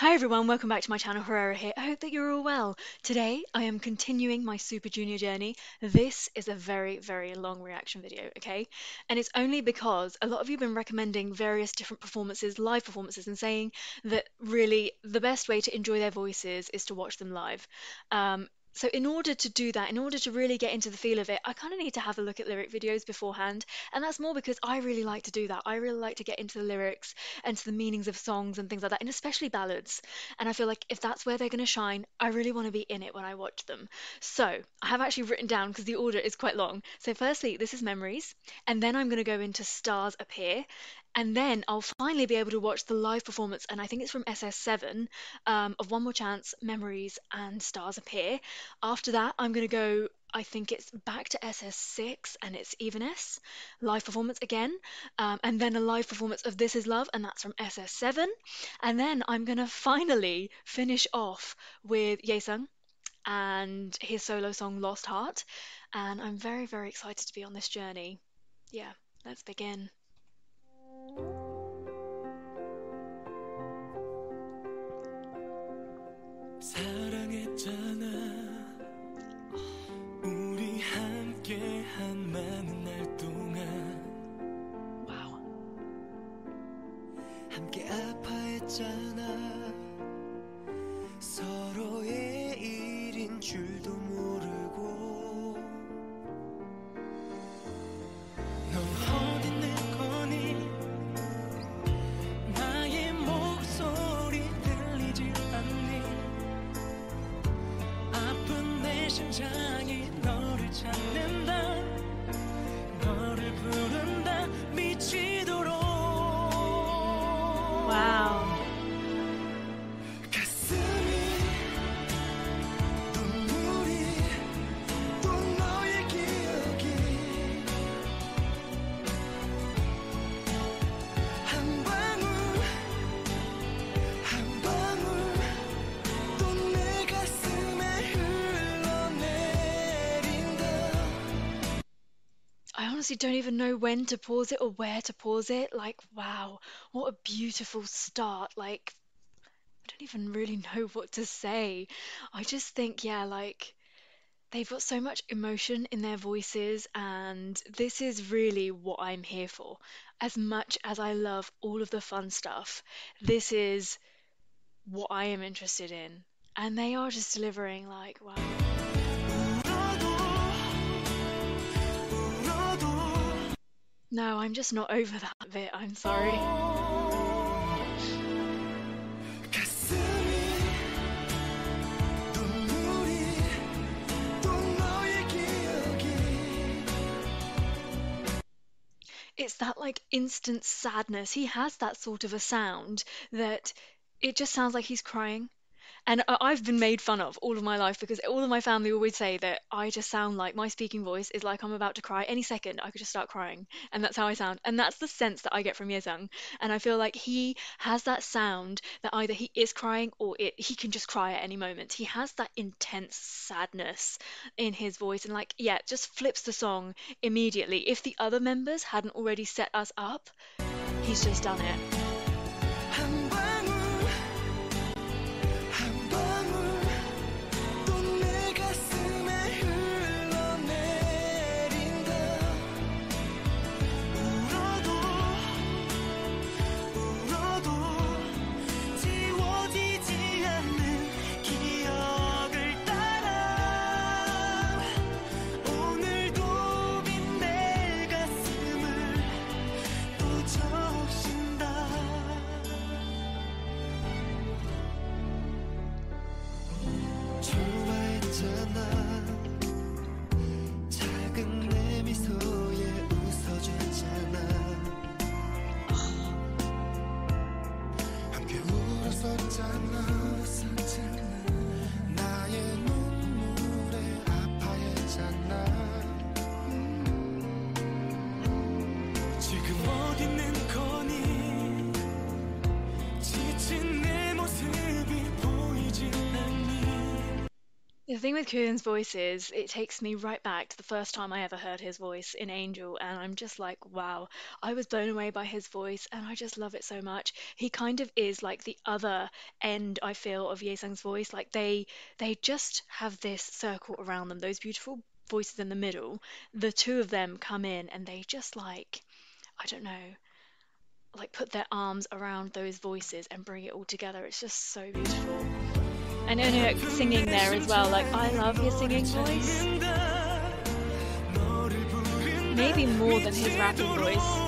Hi everyone, welcome back to my channel. Hurraira here. I hope that you're all well. Today I am continuing my Super Junior journey. This is a very long reaction video, okay? And it's only because a lot of you have been recommending various different performances, live performances, and saying that really the best way to enjoy their voices is to watch them live. So in order to do that, in order to really get into the feel of it, I kind of need to have a look at lyric videos beforehand. And that's more because I really like to do that. I really like to get into the lyrics and to the meanings of songs and things like that, and especially ballads. And I feel like if that's where they're going to shine, I really want to be in it when I watch them. So I have actually written down, because the order is quite long. So firstly, this is Memories. And then I'm going to go into Stars Appear. And then I'll finally be able to watch the live performance, and I think it's from SS7, of One More Chance, Memories, and Stars Appear. After that, I'm going to go, I think it's back to SS6, and it's Evanesce, live performance again, and then a live performance of This Is Love, and that's from SS7. And then I'm going to finally finish off with Yesung and his solo song, Lost Heart. And I'm very excited to be on this journey. Yeah, let's begin. Wow. Honestly, don't even know when to pause it or where to pause it. Like, wow, what a beautiful start. Like, I don't even really know what to say. I just think, yeah, like, they've got so much emotion in their voices, and this is really what I'm here for. As much as I love all of the fun stuff, this is what I am interested in, and they are just delivering, like, wow. No, I'm just not over that bit, I'm sorry. It's that, like, instant sadness. He has that sort of a sound that it just sounds like he's crying. And I've been made fun of all of my life because all of my family always say that I just sound like, my speaking voice is like I'm about to cry any second. I could just start crying, and that's how I sound, and that's the sense that I get from Yesung. And I feel like he has that sound that either he is crying or he can just cry at any moment. He has that intense sadness in his voice, and like, yeah, just flips the song immediately. If the other members hadn't already set us up, he's just done it. The thing with Kyun's voice is, it takes me right back to the first time I ever heard his voice in Angel, and I'm just like, wow, I was blown away by his voice, and I just love it so much. He kind of is like the other end, I feel, of Yesung's voice. Like, they just have this circle around them, those beautiful voices in the middle. The two of them come in, and they just like, I don't know, like put their arms around those voices and bring it all together. It's just so beautiful. And Eunhyuk singing there as well, like, I love his singing voice. Maybe more than his rapping voice.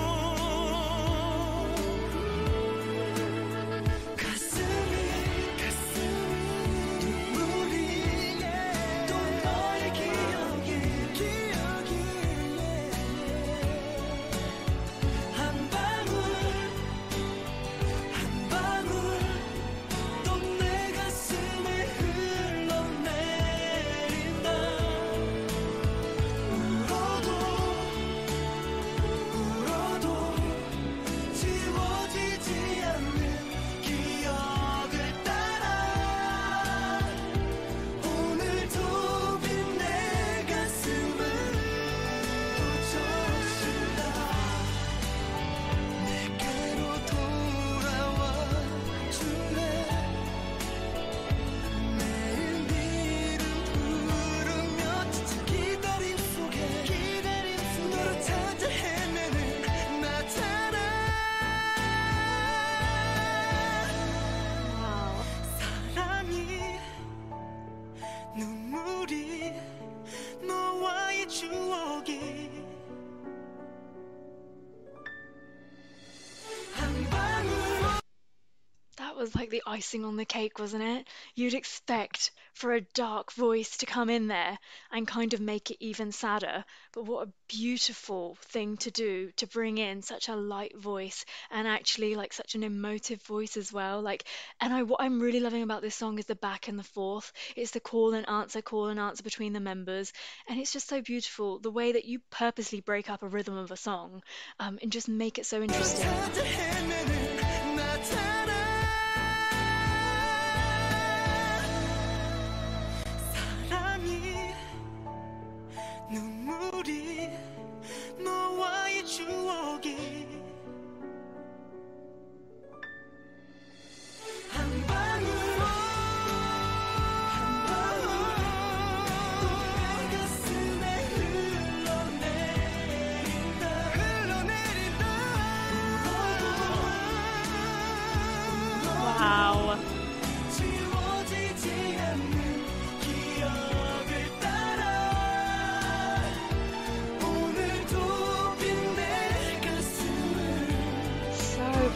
Was like the icing on the cake, wasn't it? You'd expect for a dark voice to come in there and kind of make it even sadder, but what a beautiful thing to do, to bring in such a light voice and actually like such an emotive voice as well. Like, and what I'm really loving about this song is the back and the forth. It's the call and answer between the members, and it's just so beautiful the way that you purposely break up a rhythm of a song and just make it so interesting.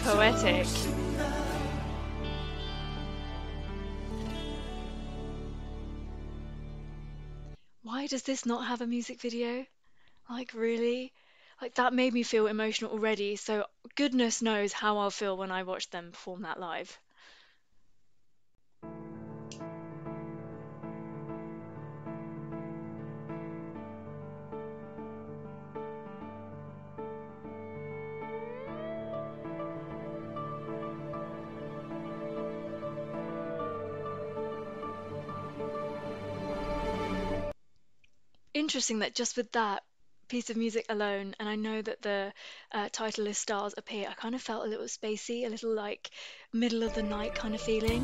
Poetic. Why does this not have a music video? Like, really? Like, that made me feel emotional already, so goodness knows how I'll feel when I watch them perform that live. Interesting that just with that piece of music alone, and I know that the title is Stars Appear, I kind of felt a little spacey, a little like middle of the night kind of feeling.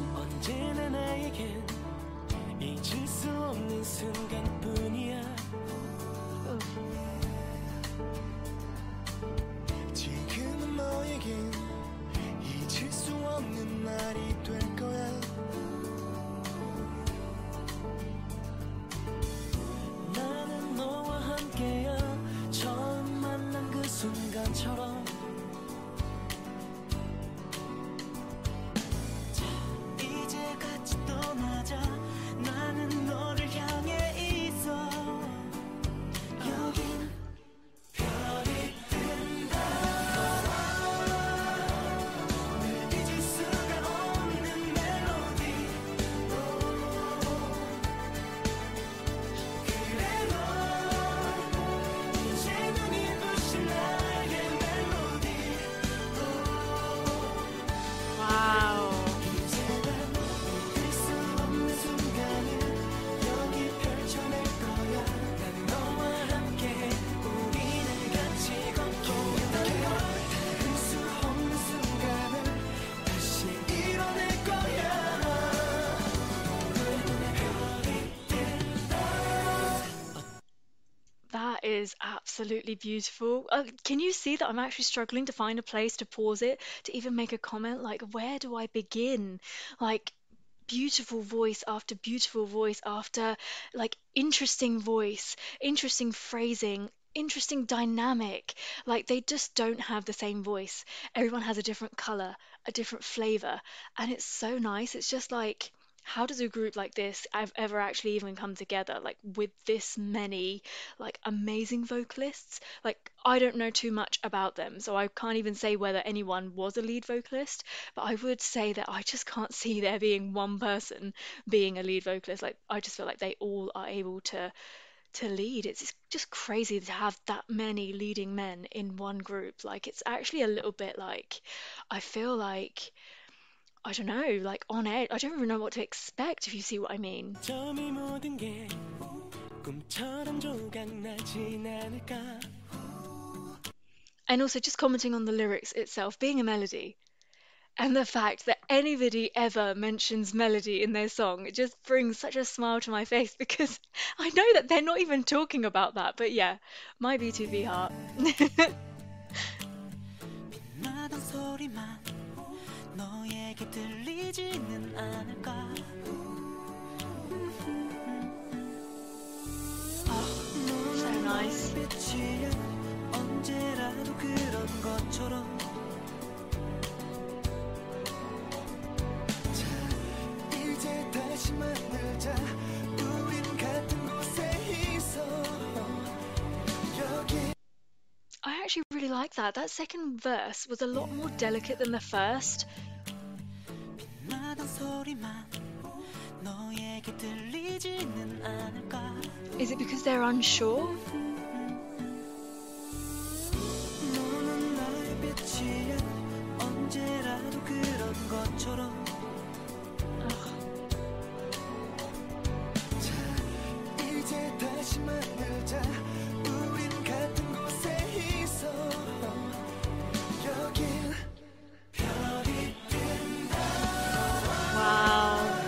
is absolutely beautiful. Can you see that I'm actually struggling to find a place to pause it, to even make a comment? Like, where do I begin? Like, beautiful voice after beautiful voice after, like, interesting voice, interesting phrasing, interesting dynamic. Like, they just don't have the same voice. Everyone has a different color, a different flavor, and it's so nice. It's just like, how does a group like this ever actually even come together, like, with this many, like, amazing vocalists? Like, I don't know too much about them, so I can't even say whether anyone was a lead vocalist, but I would say that I just can't see there being one person being a lead vocalist. Like, I just feel like they all are able to lead. It's just crazy to have that many leading men in one group. Like, it's actually a little bit like, I feel like, I don't know, like, on edge. I don't even know what to expect, if you see what I mean. And also, just commenting on the lyrics itself, being a melody, and the fact that anybody ever mentions melody in their song, it just brings such a smile to my face, because I know that they're not even talking about that. But yeah, my B2B heart. Oh, so nice. I actually really like that. That second verse was a lot more delicate than the first. Is it because they're unsure?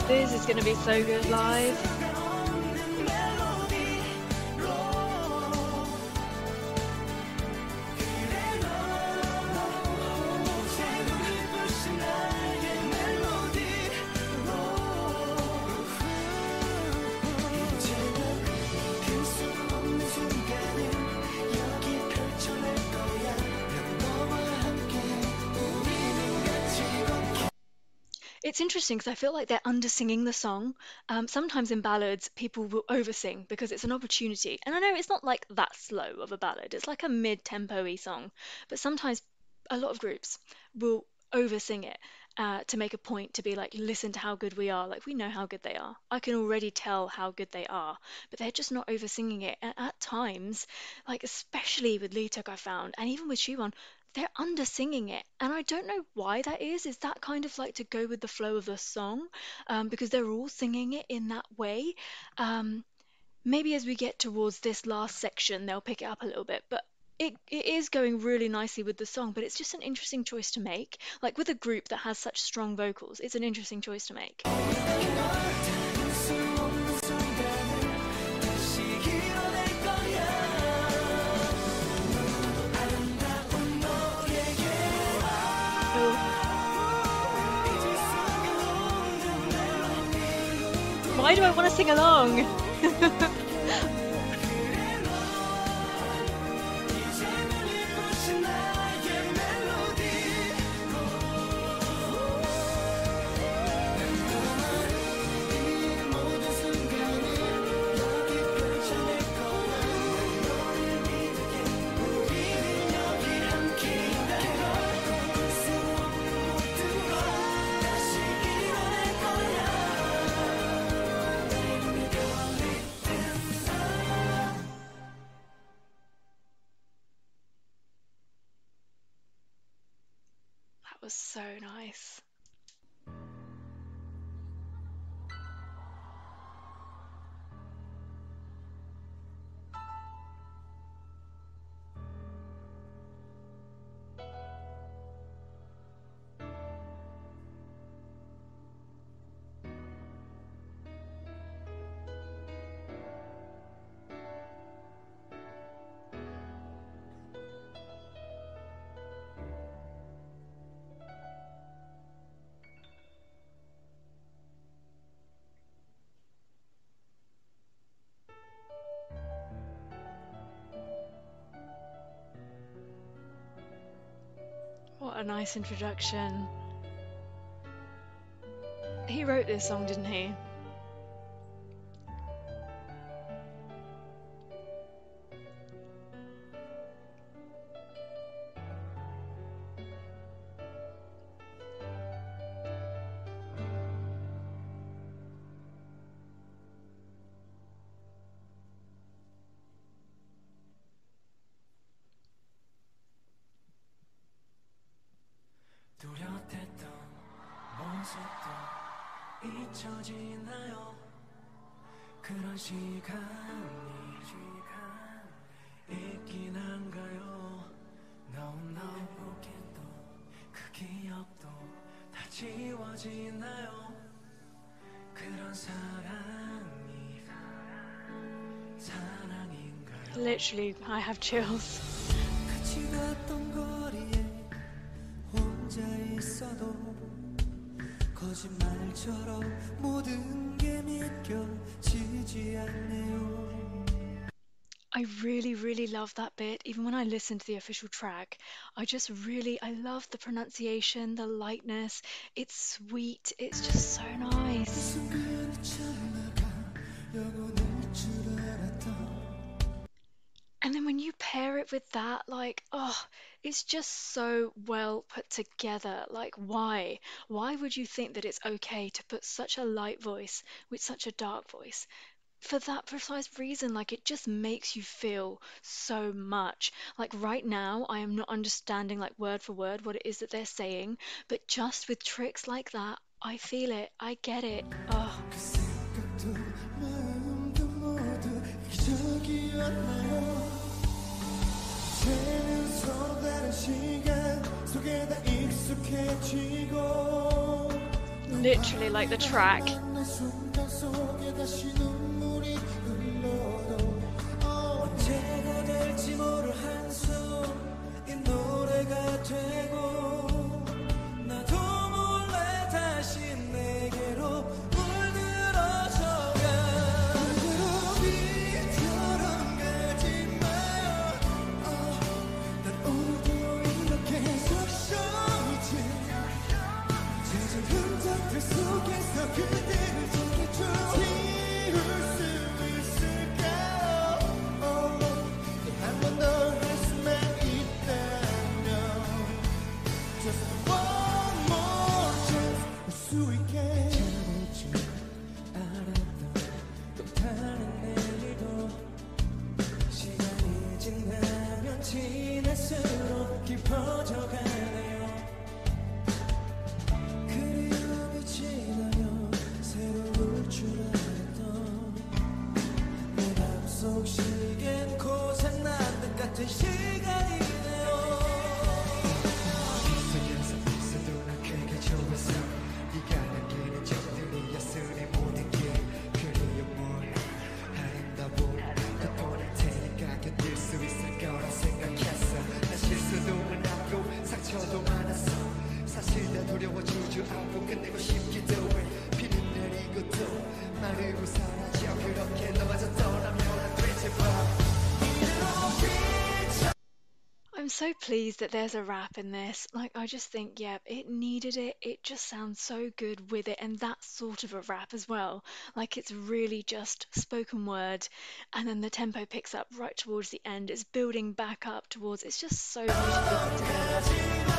This is going to be so good live. It's interesting because I feel like they're undersinging the song. Sometimes in ballads, people will oversing because it's an opportunity. And I know it's not like that slow of a ballad. It's like a mid-tempo-y song. But sometimes a lot of groups will oversing it to make a point, to be like, listen to how good we are. Like, we know how good they are. I can already tell how good they are. But they're just not oversinging it. And at times, like, especially with Leeteuk, I found, and even with Siwon, they're undersinging it, and I don't know why that is. Is that kind of like to go with the flow of the song, because they're all singing it in that way? Maybe as we get towards this last section, they'll pick it up a little bit, but it is going really nicely with the song. But it's just an interesting choice to make, like, with a group that has such strong vocals. It's an interesting choice to make. Why do I want to sing along? Was so nice. a nice introduction. He wrote this song, didn't he? Literally, I have chills. I really love that bit. Even when I listen to the official track, I love the pronunciation, the lightness. It's sweet. It's just so nice. And then when you pair it with that, like, oh, it's just so well put together. Like, why? Why would you think that it's okay to put such a light voice with such a dark voice? For that precise reason, like, it just makes you feel so much. Like, right now, I am not understanding, like, word for word what it is that they're saying, but just with tricks like that, I feel it. I get it. Oh. Literally like the track. I'm so pleased that there's a rap in this. Like, I just think, yeah, it needed it. It just sounds so good with it. And that sort of a rap as well. Like, it's really just spoken word. And then the tempo picks up right towards the end. It's building back up towards, it's just so beautifully put together.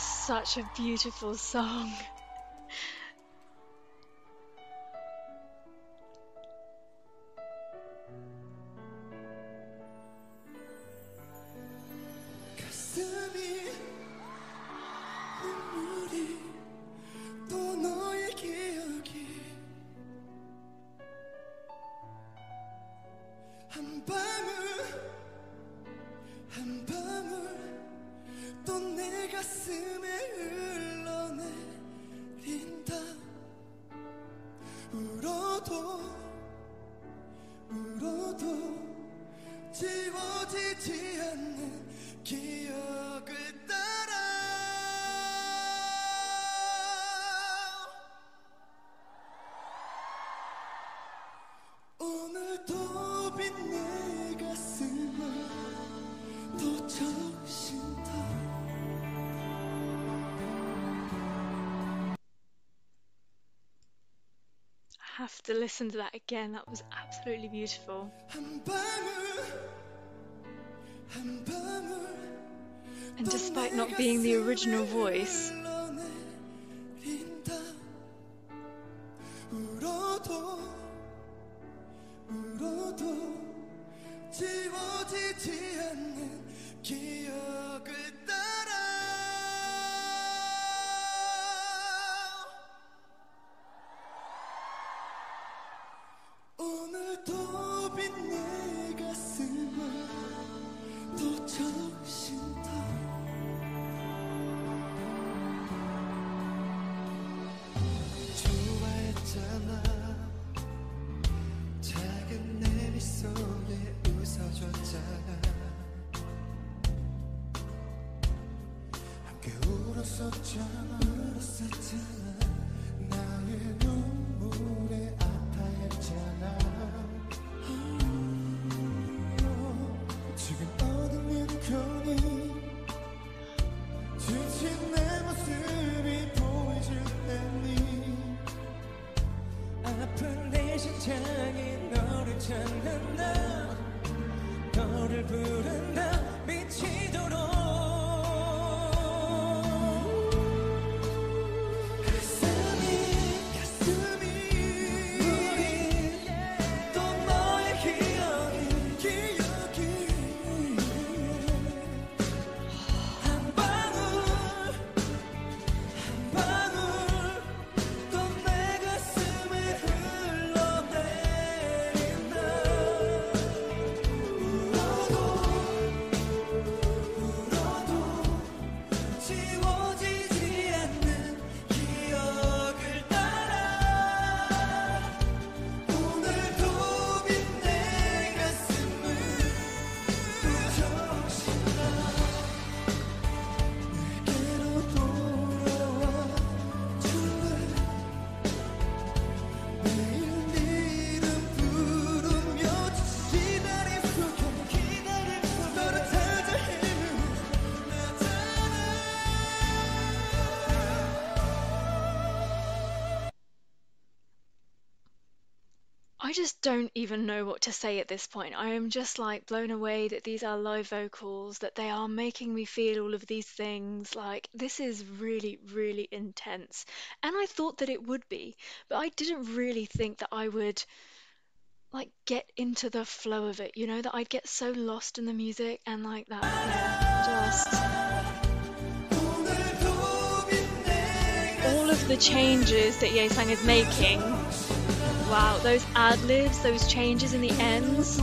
Such a beautiful song. Have to listen to that again. That was absolutely beautiful. And despite not being the original voice, don't even know what to say at this point. I am just like blown away that these are live vocals, that they are making me feel all of these things. Like, this is really, really intense. And I thought that it would be, but I didn't really think that I would like get into the flow of it, you know, that I'd get so lost in the music and like that, just all of the changes that Yesung is making. Wow, those ad-libs, those changes in the ends.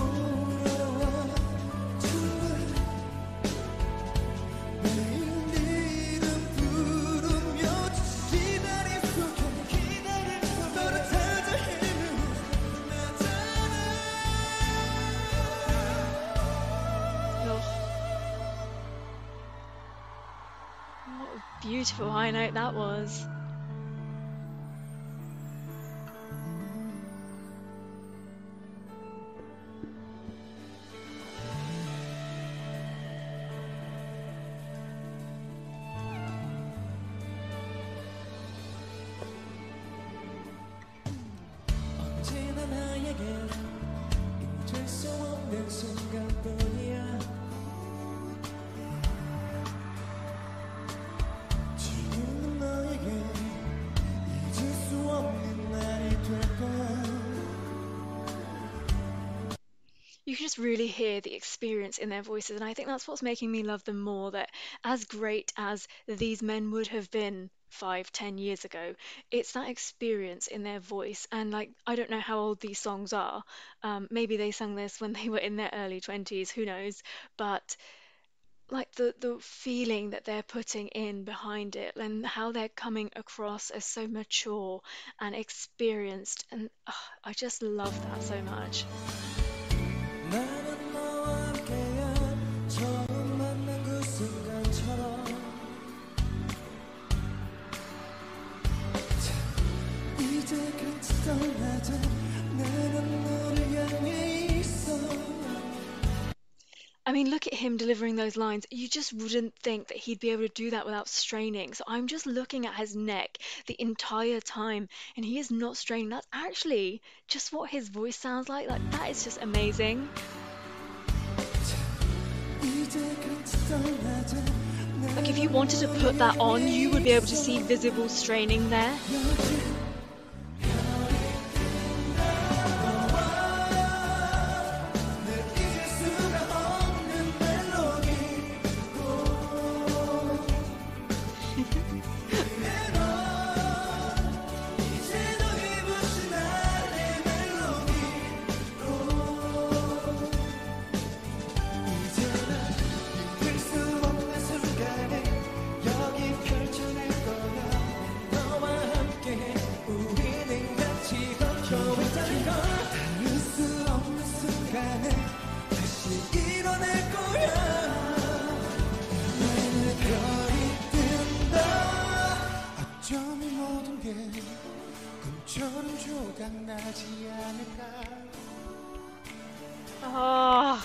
beautiful high note that was. You can just really hear the experience in their voices, and I think that's what's making me love them more, that as great as these men would have been 5-10 years ago, it's that experience in their voice. And like, I don't know how old these songs are, maybe they sang this when they were in their early 20s, who knows, but like the feeling that they're putting in behind it and how they're coming across as so mature and experienced, and I just love that so much. I mean, look at him delivering those lines. You just wouldn't think that he'd be able to do that without straining. So I'm just looking at his neck the entire time, and he is not straining. That's actually just what his voice sounds like. Like, that is just amazing. Like, if you wanted to put that on, you would be able to see visible straining there. Oh,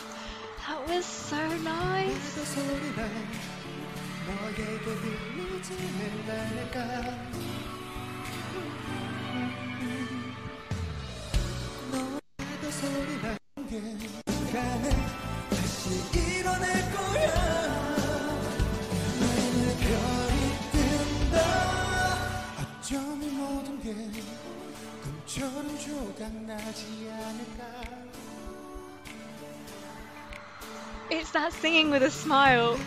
that was so nice. It's that singing with a smile.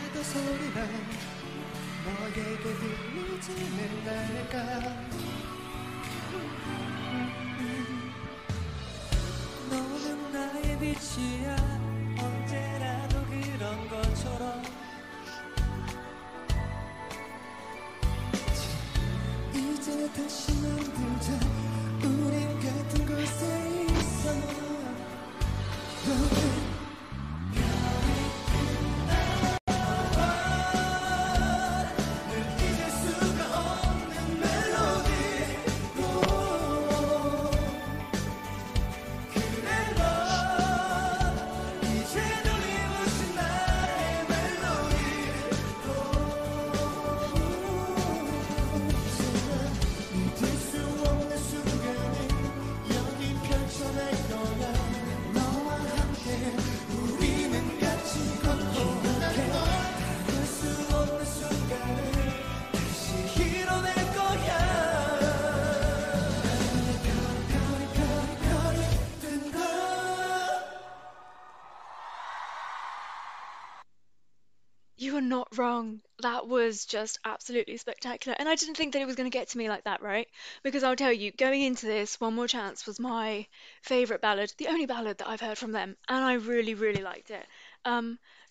You are not wrong. That was just absolutely spectacular. And I didn't think that it was going to get to me like that, right? Because I'll tell you, going into this, One More Chance was my favourite ballad, the only ballad that I've heard from them, and I really, really liked it.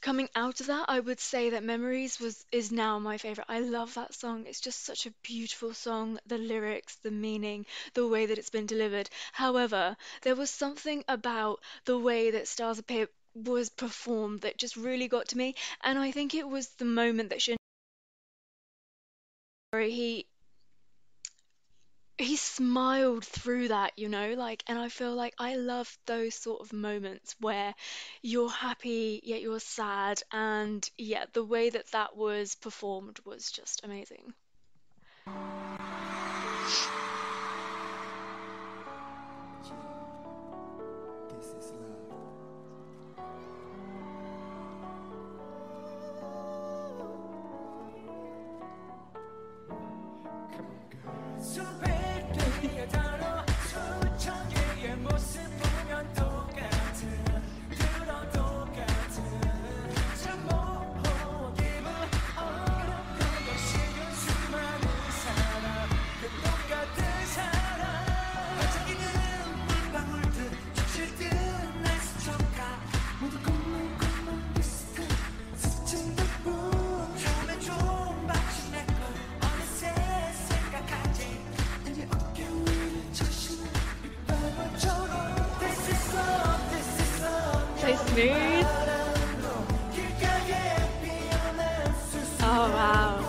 Coming out of that, I would say that Memories is now my favourite. I love that song. It's just such a beautiful song. The lyrics, the meaning, the way that it's been delivered. However, there was something about the way that Stars Appear was performed that just really got to me, and I think it was the moment that Shindong he smiled through that, and I feel like I love those sort of moments where you're happy yet you're sad, and yeah, the way that was performed was just amazing. Smooth. Oh wow.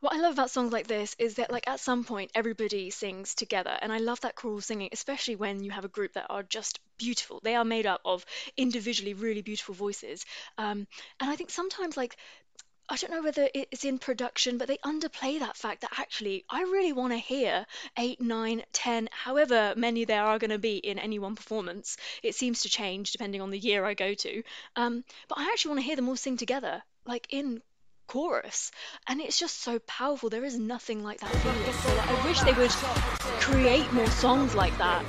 What I love about songs like this is that, like, at some point everybody sings together, and I love that choral singing, especially when you have a group that are just beautiful. They are made up of individually really beautiful voices, and I think sometimes, like, I don't know whether it's in production, but they underplay that fact that actually I really want to hear 8, 9, 10, however many there are going to be in any one performance. It seems to change depending on the year I go to. But I actually want to hear them all sing together, like in chorus. And it's just so powerful. There is nothing like that feeling. So, like, I wish they would create more songs like that.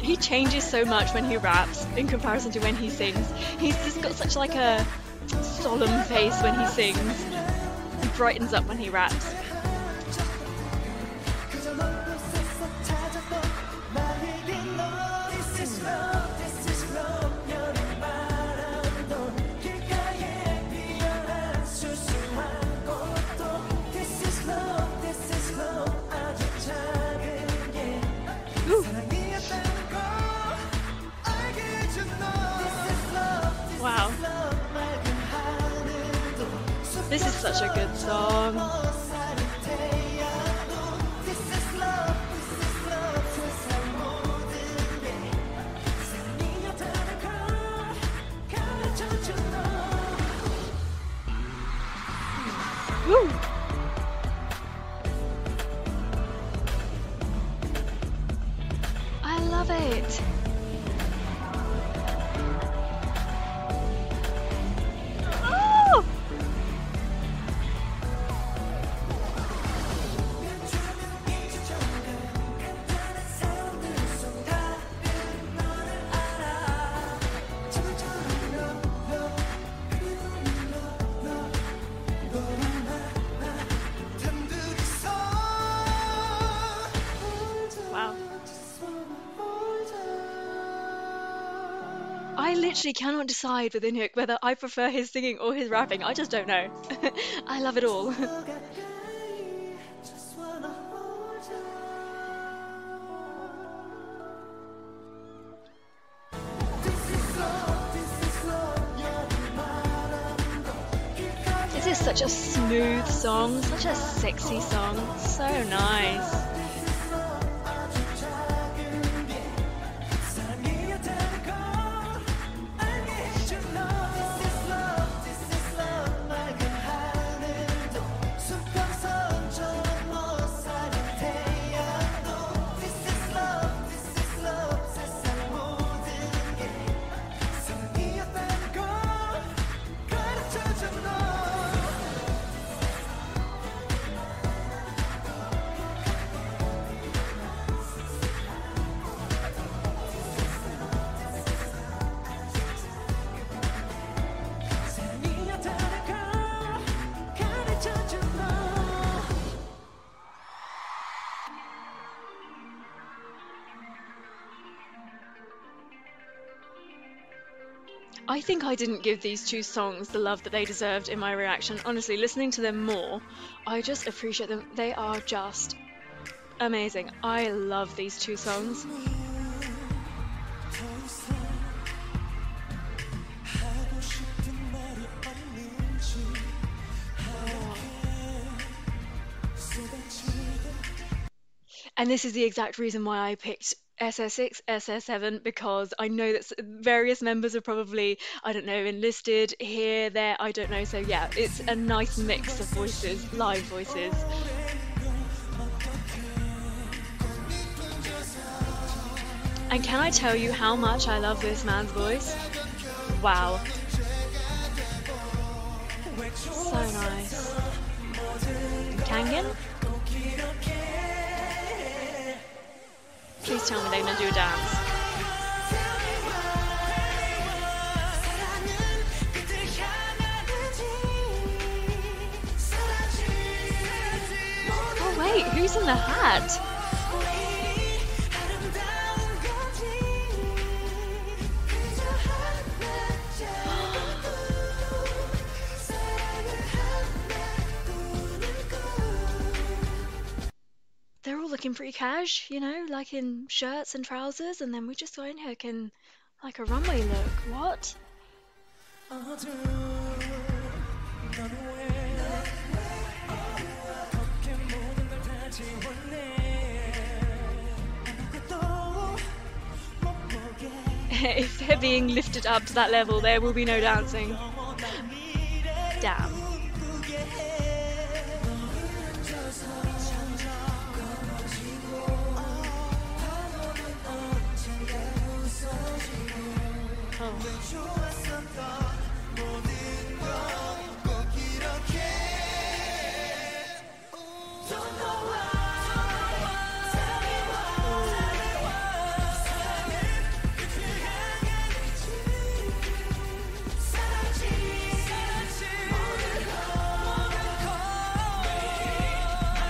He changes so much when he raps in comparison to when he sings. He's just got such, like, a solemn face when he sings. He brightens up when he raps. This is such a good song. Woo! I love it. I cannot decide with Eunhyuk whether I prefer his singing or his rapping. I just don't know. I love it all. This is such a smooth song, such a sexy song. So nice. I think I didn't give these two songs the love that they deserved in my reaction. Honestly, listening to them more, I just appreciate them. They are just amazing. I love these two songs. And this is the exact reason why I picked SS6, SS7, because I know that various members are probably, I don't know, enlisted here, there, I don't know. So yeah, it's a nice mix of voices, live voices. And can I tell you how much I love this man's voice? Wow. So nice. Kangin? Please tell me they're gonna do a dance. Oh wait, who's in the hat? They're all looking pretty cash, you know, like in shirts and trousers, and then we just got Eunhyuk in like a runway look. What? If they're being lifted up to that level, there will be no dancing. Damn.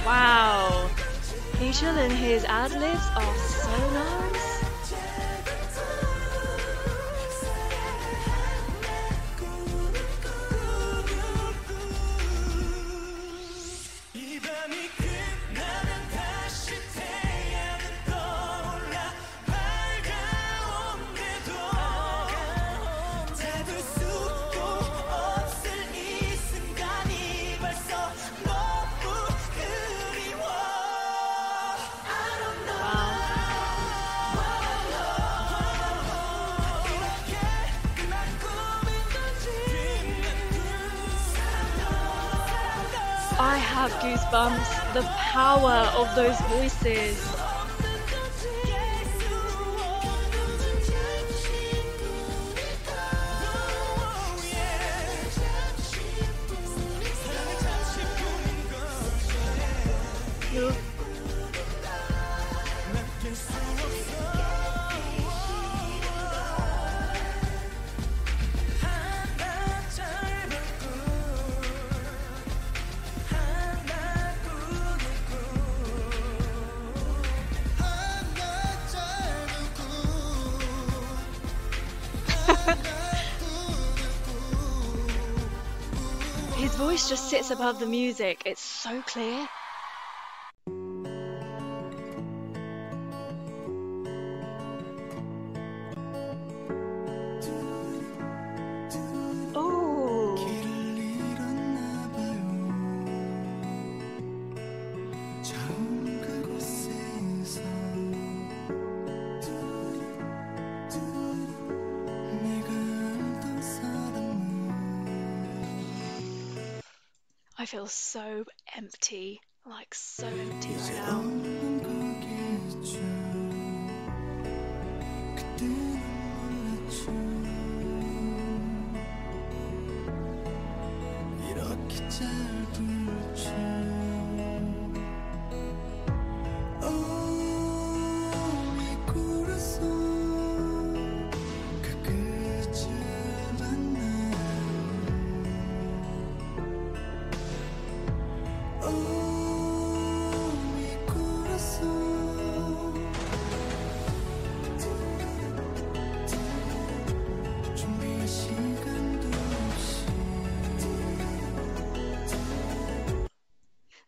Wow, Heechul and his ad-libs are so nice. I have goosebumps. The power of those voices. His voice just sits above the music. It's so clear. I feel so empty, like so empty right now.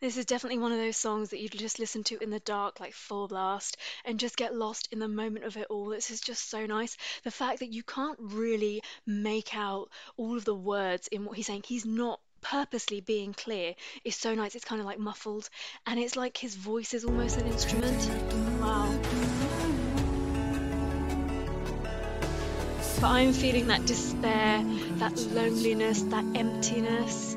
This is definitely one of those songs that you just listen to in the dark, like full blast, and just get lost in the moment of it all. This is just so nice. The fact that you can't really make out all of the words in what he's saying, he's not purposely being clear, is so nice. It's kind of like muffled, and it's like his voice is almost an instrument. Wow. But I'm feeling that despair, that loneliness, that emptiness.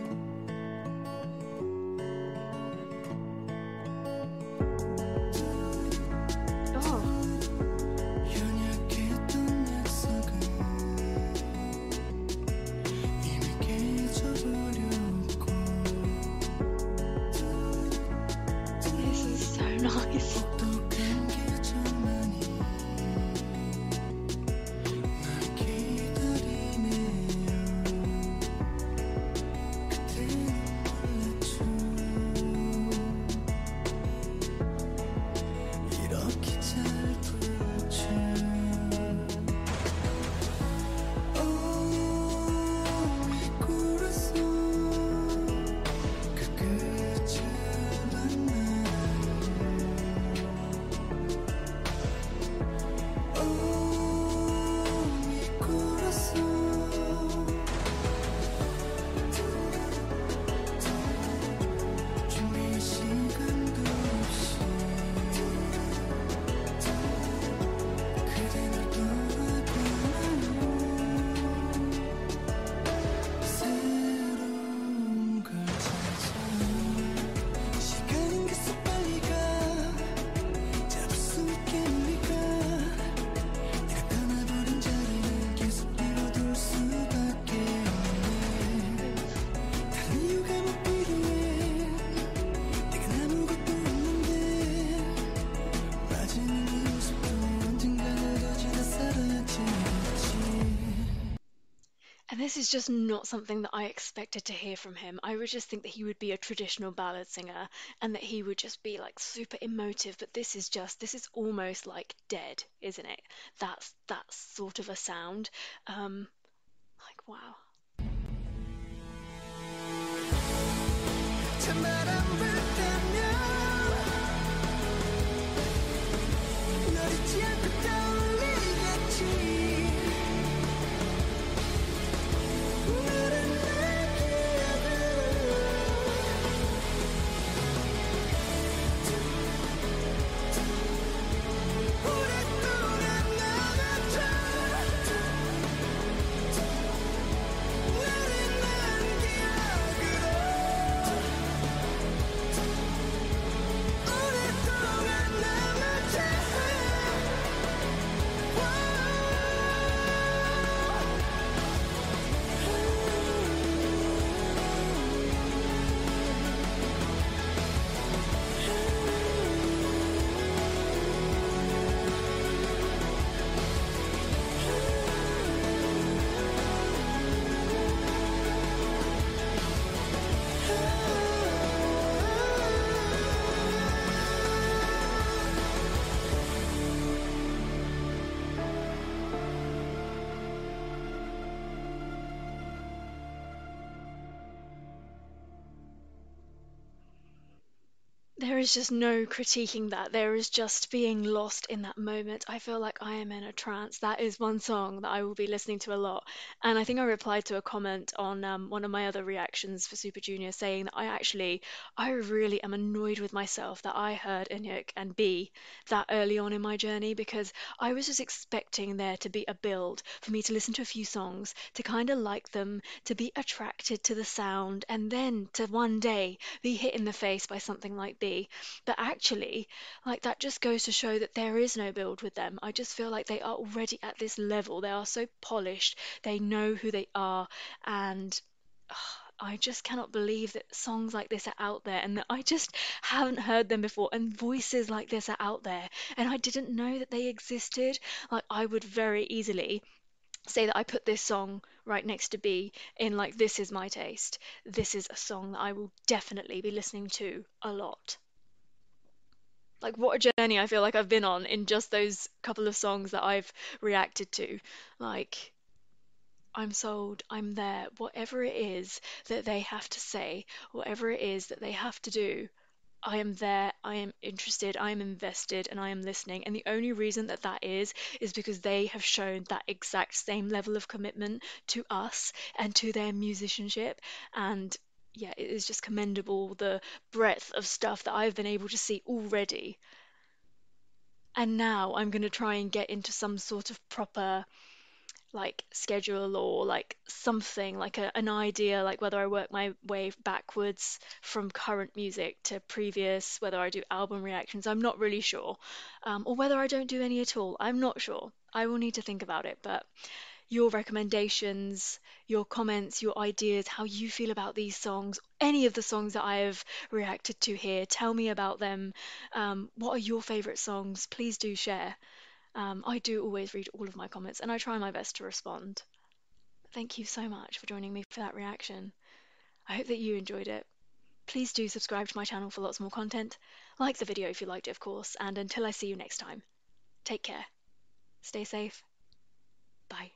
This is just not something that I expected to hear from him. I would just think that he would be a traditional ballad singer and that he would just be like super emotive, but this is almost like dead, isn't it? That's that sort of a sound. Like, wow. There is just no critiquing that. There is just being lost in that moment. I feel like I am in a trance. That is one song that I will be listening to a lot. And I think I replied to a comment on one of my other reactions for Super Junior saying that I really am annoyed with myself that I heard Eunhyuk and B that early on in my journey, because I was just expecting there to be a build for me to listen to a few songs, to kind of like them, to be attracted to the sound, and then to one day be hit in the face by something like B. But actually, like, that just goes to show that there is no build with them. I just feel like they are already at this level. They are so polished. They know who they are. And I just cannot believe that songs like this are out there and that I just haven't heard them before, and voices like this are out there. And I didn't know that they existed. Like, I would very easily say that I put this song right next to B in, like, this is my taste. This is a song that I will definitely be listening to a lot. Like, what a journey I feel like I've been on in just those couple of songs that I've reacted to. Like, I'm sold, I'm there. Whatever it is that they have to say, whatever it is that they have to do, I am there, I am interested, I am invested, and I am listening. And the only reason that that is because they have shown that exact same level of commitment to us and to their musicianship. And yeah, it is just commendable, the breadth of stuff that I've been able to see already. And now I'm going to try and get into some sort of proper like schedule or like something like an idea, like whether I work my way backwards from current music to previous, whether I do album reactions, I'm not really sure, or whether I don't do any at all, I'm not sure. I will need to think about it. But your recommendations, your comments, your ideas, how you feel about these songs, any of the songs that I have reacted to here, tell me about them. What are your favourite songs? Please do share. I do always read all of my comments and I try my best to respond. Thank you so much for joining me for that reaction. I hope that you enjoyed it. Please do subscribe to my channel for lots more content. Like the video if you liked it, of course, and until I see you next time, take care, stay safe, bye.